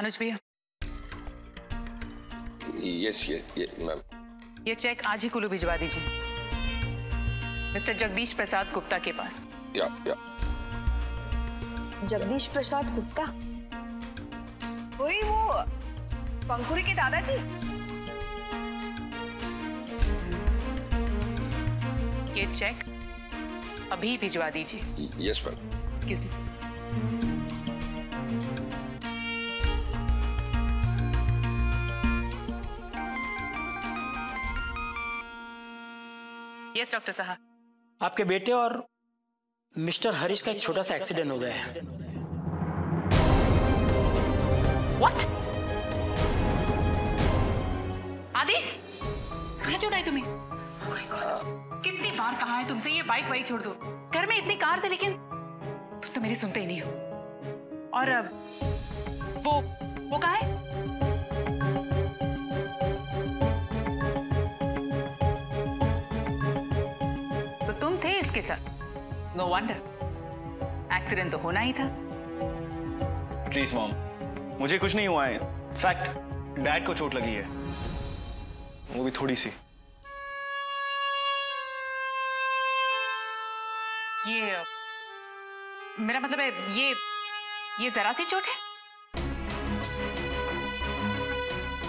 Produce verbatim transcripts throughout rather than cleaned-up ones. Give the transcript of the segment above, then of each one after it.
अनुज भैया। यस ये ये मैम। ये चेक आज ही कुल्लू भिजवा दीजिए मिस्टर जगदीश प्रसाद गुप्ता के पास। या या। जगदीश प्रसाद गुप्ता? वही वो पंखुड़ी के दादाजी? ये चेक अभी भिजवा दीजिए। Yes ma'am. Excuse me. Yes doctor साहब। आपके बेटे और मिस्टर हरिश का एक छोटा सा एक्सीडेंट हो गया है। व्हाट? आदि कहाँ छोड़ा है तुम्हें? Oh my God, कितनी बार कहा है तुमसे ये बाइक वही छोड़ दो। घर में इतनी कार से लेकिन तुम तो मेरी सुनते ही नहीं हो। और वो वो कहाँ है? इसके साथ नो वंडर, एक्सीडेंट तो होना ही था। प्लीज मॉम, मुझे कुछ नहीं हुआ है। फैक्ट, डैड को चोट लगी है, वो भी थोड़ी सी। ये मेरा मतलब है ये ये जरा सी चोट है।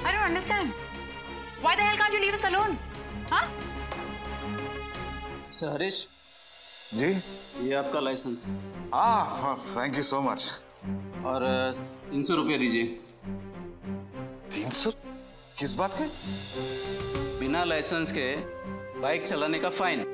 I don't understand, why the hell can't you leave us alone? हाँ हरीश जी, ये आपका लाइसेंस। हाँ, थैंक यू सो मच। और तीन सौ रुपया दीजिए। तीन सौ किस बात के? बिना लाइसेंस के बाइक चलाने का फाइन।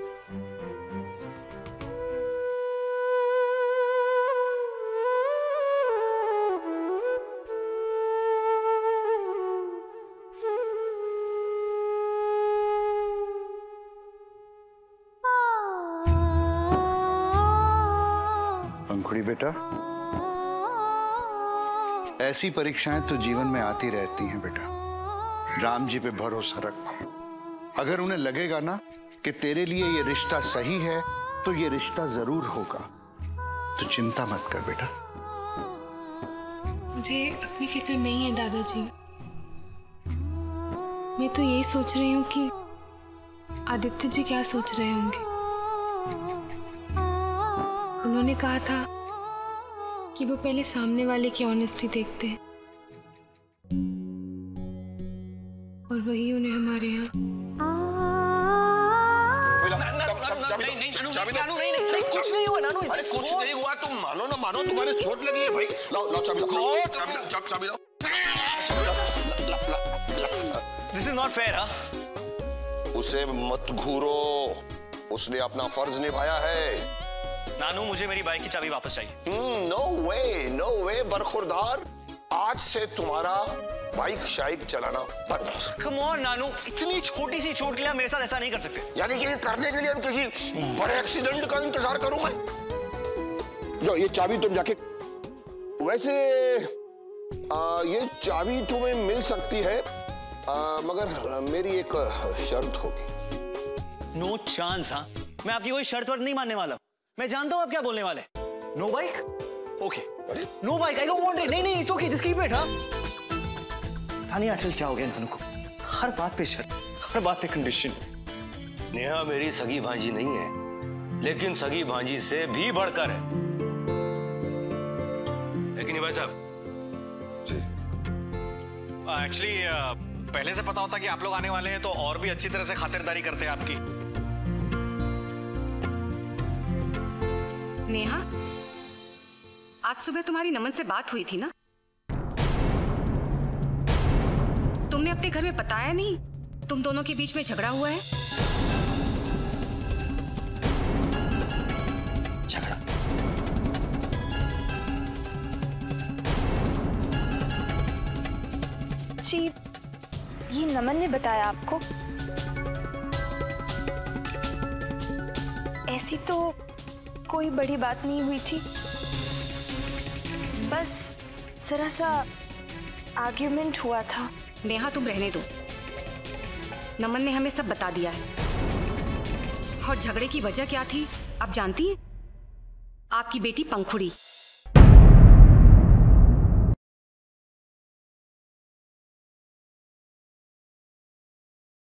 पंखुड़ी बेटा, ऐसी परीक्षाएं तो जीवन में आती रहती हैं बेटा। राम जी पे भरोसा रखो। अगर उन्हें लगेगा ना कि तेरे लिए ये रिश्ता सही है तो ये रिश्ता जरूर होगा। तो चिंता मत कर बेटा। मुझे अपनी फिक्र नहीं है दादाजी। मैं तो यही सोच रही हूँ कि आदित्य जी क्या सोच रहे होंगे। उन्होंने कहा था कि वो पहले सामने वाले की ऑनेस्टी देखते हैं और वही उन्हें हमारे यहाँ। कुछ नहीं हुआ नानू, कुछ नहीं हुआ। तुम मानो ना मानो, तुम्हारे चोट लगी है भाई। लाओ लाओ चाबी लाओ, चाबी लाओ। This is not fair. हाँ, उसे मत घूरो, उसने अपना फर्ज निभाया है। नानू, मुझे मेरी बाइक की चाबी वापस चाहिए। नो वे नो वे बरखुरदार, आज से तुम्हारा बाइक शाइक चलाना बंद। कम ऑन नानू, इतनी छोटी सी चोट के लिए मेरे साथ ऐसा नहीं कर सकते। यानी कि ये करने के लिए हम किसी बड़े एक्सीडेंट का इंतजार करूं मैं? जो ये चाबी तुम जाके, वैसे आ, ये चाबी तुम्हें मिल सकती है, आ, मगर मेरी एक शर्त होगी। No chance. हाँ, मैं आपकी कोई शर्त वर्त नहीं मानने वाला। मैं जानता हूं आप क्या बोलने वाले। No bike? Okay, no bike, I don't want it. नहीं नहीं, it's okay, just keep it. हां, पता नहीं आजकल क्या हो गया इनको, हर बात पे शर्त, हर बात पे कंडीशन। नेहा मेरी सगी भांजी नहीं है, लेकिन सगी भांजी से भी बढ़कर है। लेकिन भाई साहब जी, एक्चुअली पहले से पता होता कि आप लोग आने वाले हैं तो और भी अच्छी तरह से खातिरदारी करते हैं आपकी। नेहा, आज सुबह तुम्हारी नमन से बात हुई थी ना? तुमने अपने घर में बताया नहीं तुम दोनों के बीच में झगड़ा हुआ है? झगड़ा? जी, ये नमन ने बताया आपको? ऐसी तो कोई बड़ी बात नहीं हुई थी, बस जरा सा आर्ग्यूमेंट हुआ था। नेहा, तुम रहने दो, नमन ने हमें सब बता दिया है। और झगड़े की वजह क्या थी आप जानती हैं? आपकी बेटी पंखुड़ी।